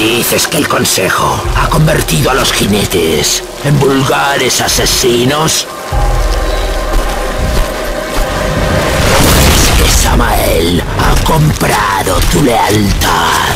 Dices que el Consejo ha convertido a los jinetes en vulgares asesinos. Es que Samael ha comprado tu lealtad.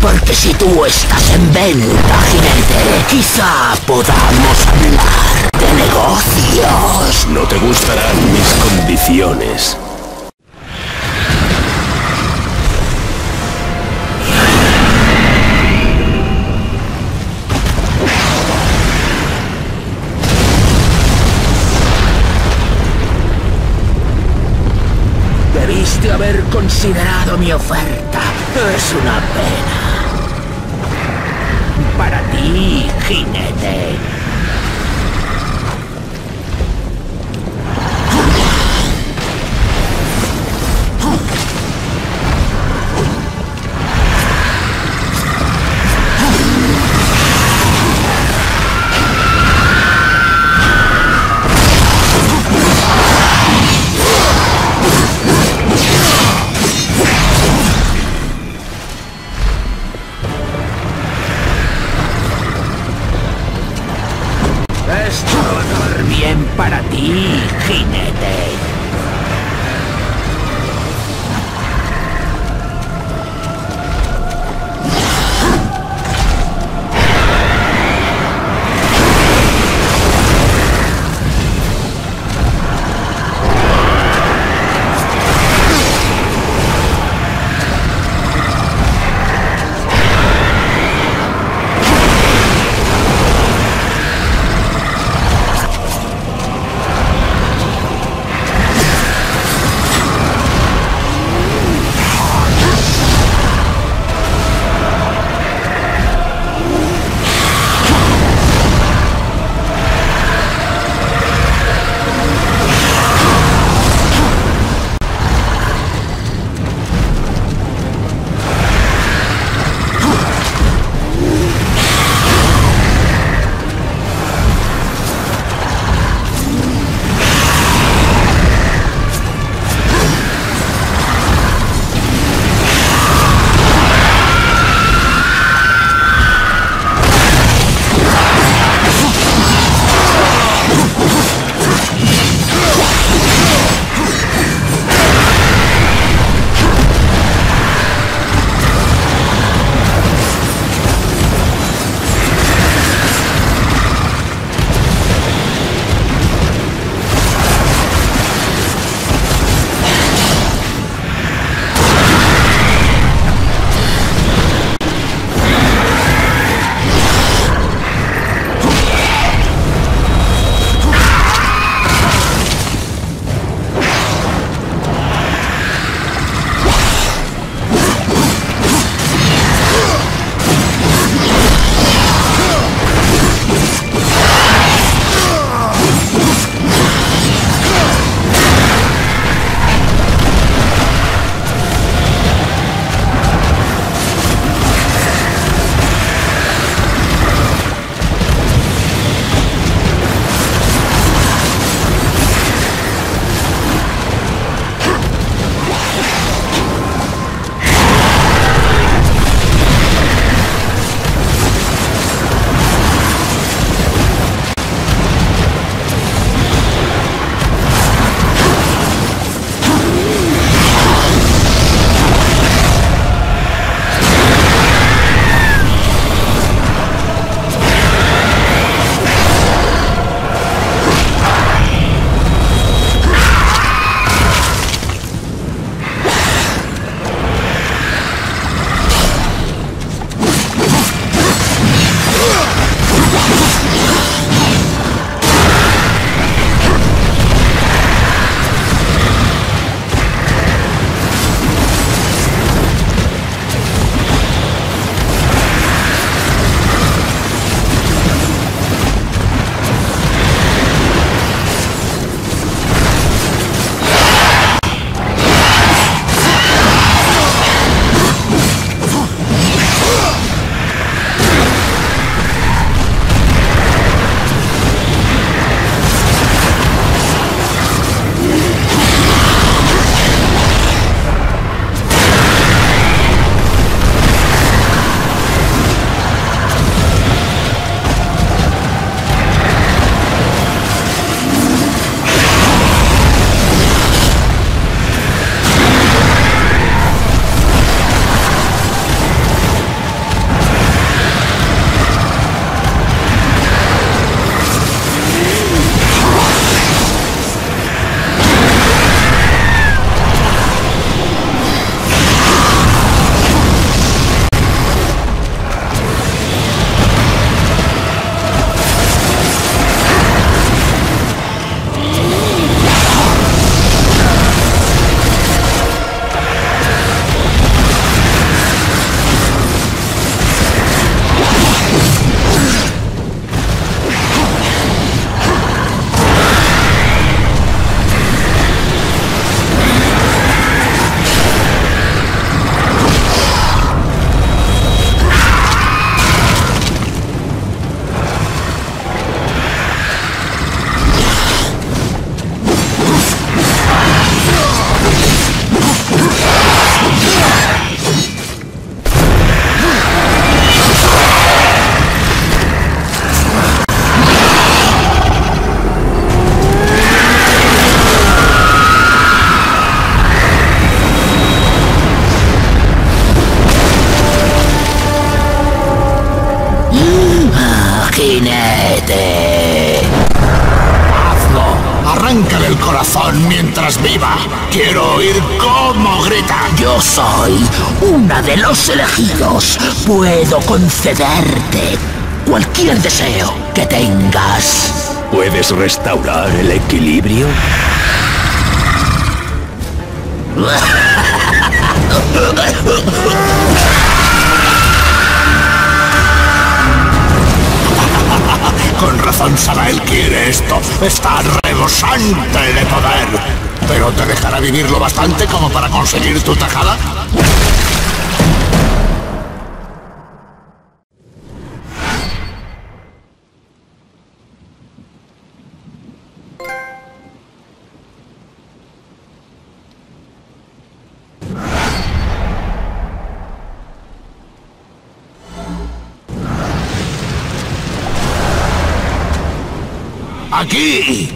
Porque si tú estás en venta, jinete, quizá podamos hablar de negocios. No te gustarán mis condiciones. Debiste haber considerado mi oferta. Es una pena. Para ti, jinete. corazón mientras viva. Quiero oír cómo grita. Yo soy una de los elegidos. Puedo concederte cualquier deseo que tengas. ¿Puedes restaurar el equilibrio? Con razón Samael quiere esto. Está rebosante de poder. ¿Pero te dejará vivir lo bastante como para conseguir tu tajada? ¡Aquí!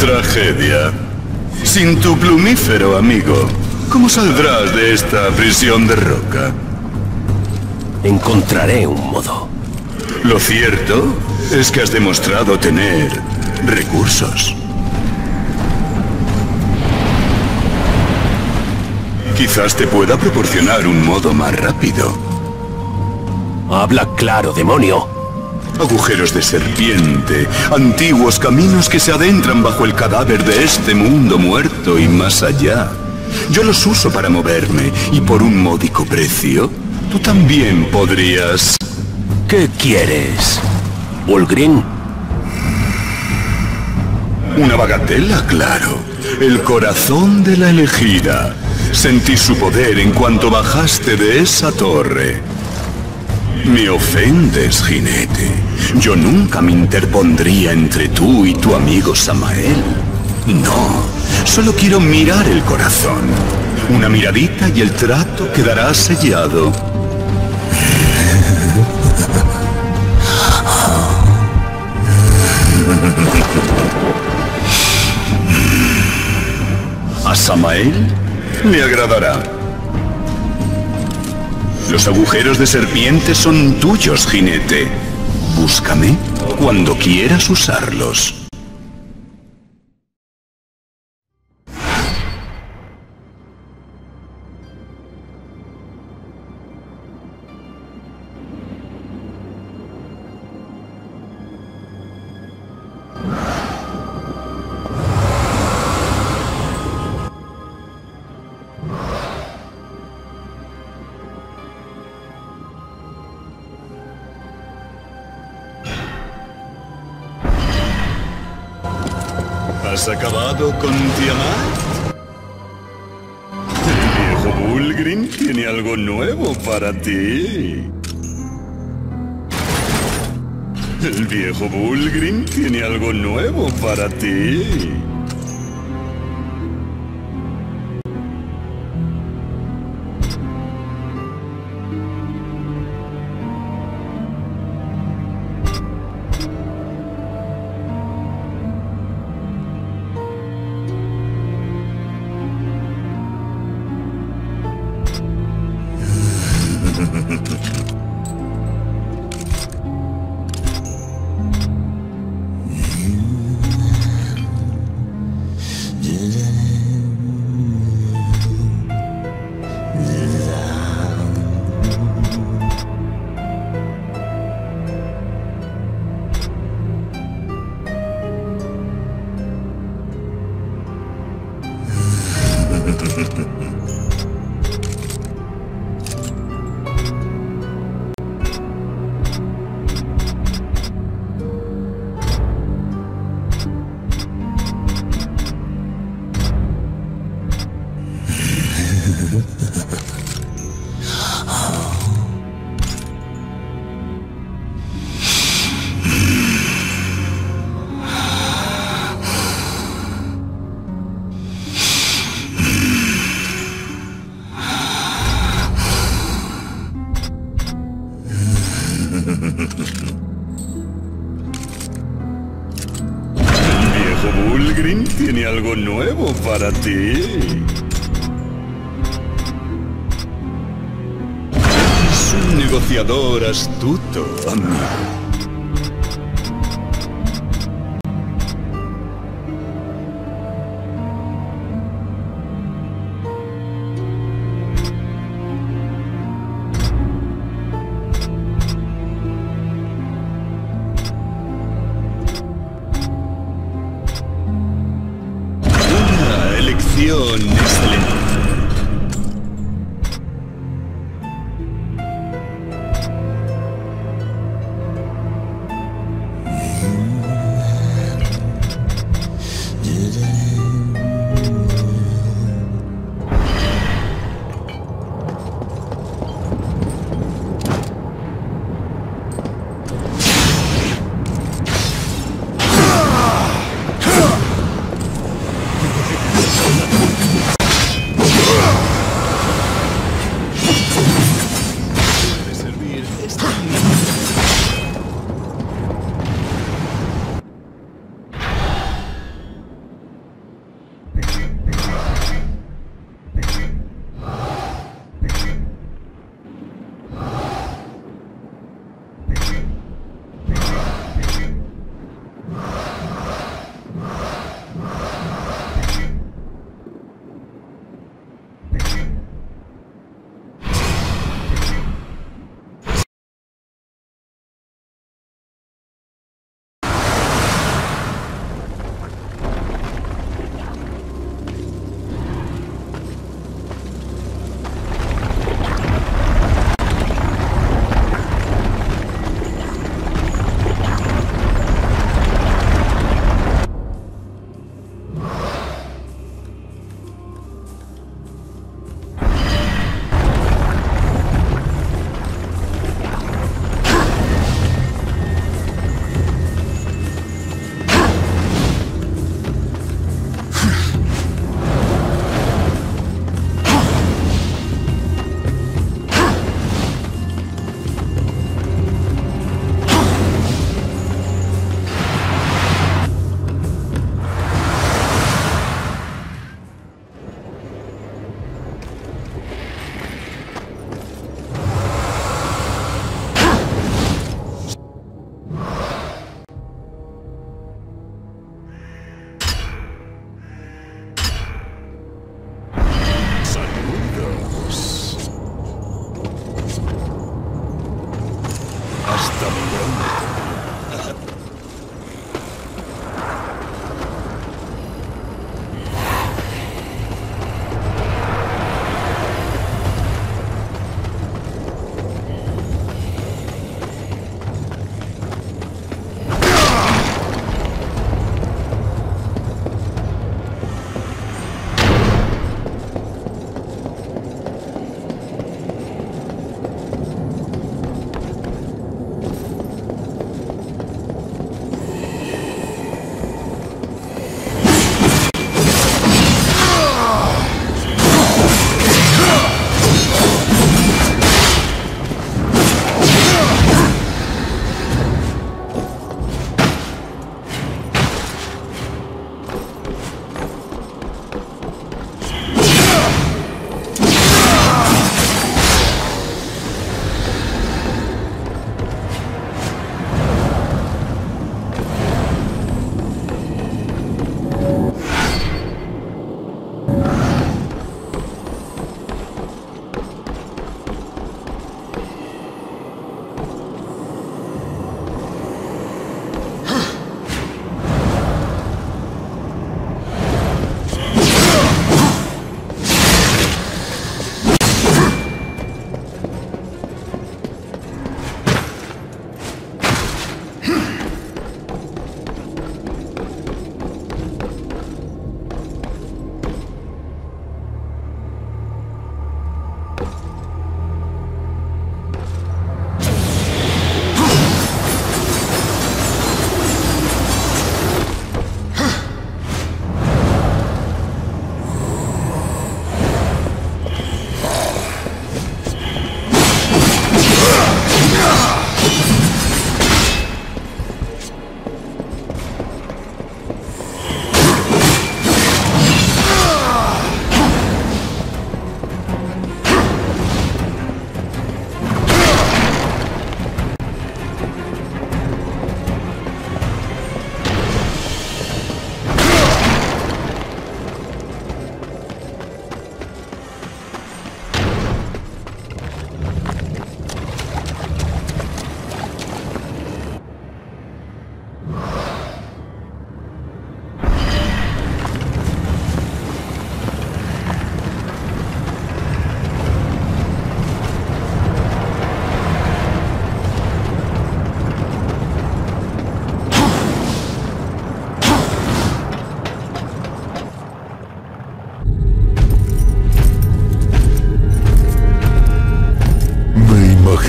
Tragedia. Sin tu plumífero, amigo, ¿cómo saldrás de esta prisión de roca? Encontraré un modo. Lo cierto es que has demostrado tener recursos. Quizás te pueda proporcionar un modo más rápido. Habla claro, demonio. Agujeros de serpiente, antiguos caminos que se adentran bajo el cadáver de este mundo muerto y más allá. Yo los uso para moverme, y por un módico precio, tú también podrías... ¿Qué quieres? ¿Vulgrim? Una bagatela, claro. El corazón de la elegida. Sentí su poder en cuanto bajaste de esa torre. Me ofendes, jinete. Yo nunca me interpondría entre tú y tu amigo Samael. No, solo quiero mirar el corazón. Una miradita y el trato quedará sellado. A Samael le agradará. Los agujeros de serpiente son tuyos, jinete. Búscame cuando quieras usarlos. ¿Has acabado con Tiamat? El viejo Vulgrim tiene algo nuevo para ti. El viejo Vulgrim tiene algo nuevo para ti. tiene algo nuevo para ti. Es un negociador astuto, amigo.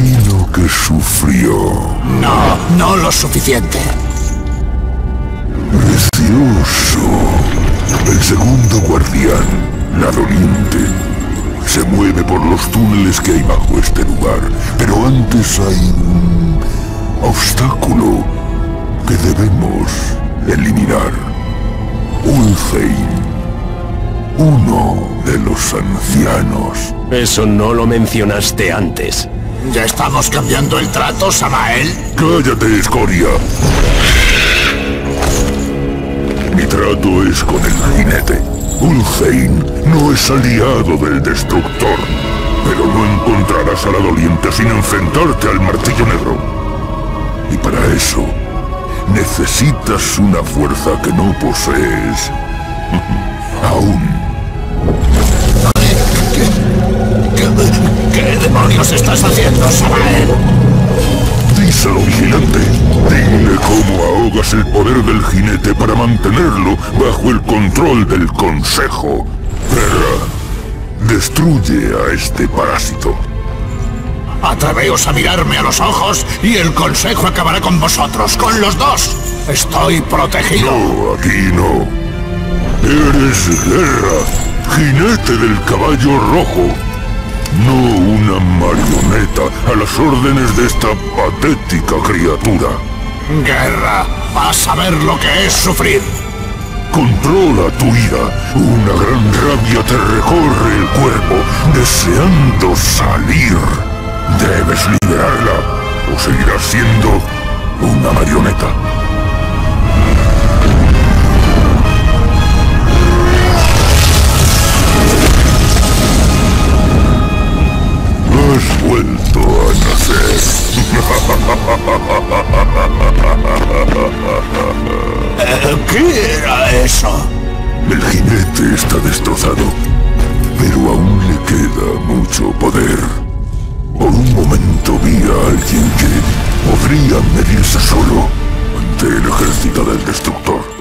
Imagino que sufrió. No, no lo suficiente. Precioso. El segundo guardián, la doliente, se mueve por los túneles que hay bajo este lugar, pero antes hay un obstáculo que debemos eliminar. Ulfain, uno de los ancianos. Eso no lo mencionaste antes. ¿Ya estamos cambiando el trato, Samael? ¡Cállate, Escoria! Mi trato es con el jinete. Ulfain no es aliado del Destructor, pero no encontrarás a la doliente sin enfrentarte al Martillo Negro. Y para eso, necesitas una fuerza que no posees aún. ¿Qué demonios estás haciendo, Samael? Díselo, vigilante. Dile cómo ahogas el poder del jinete para mantenerlo bajo el control del Consejo. Guerra, destruye a este parásito. Atreveos a mirarme a los ojos y el Consejo acabará con vosotros, con los dos. Estoy protegido. No, aquí no. Eres Guerra, jinete del Caballo Rojo. No una marioneta a las órdenes de esta patética criatura. Guerra, vas a ver lo que es sufrir. Controla tu ira. Una gran rabia te recorre el cuerpo, deseando salir. Debes liberarla, o seguirás siendo una marioneta. Has vuelto a nacer. ¿Qué era eso? El jinete está destrozado, pero aún le queda mucho poder. Por un momento vi a alguien que podría medirse solo ante el ejército del Destructor.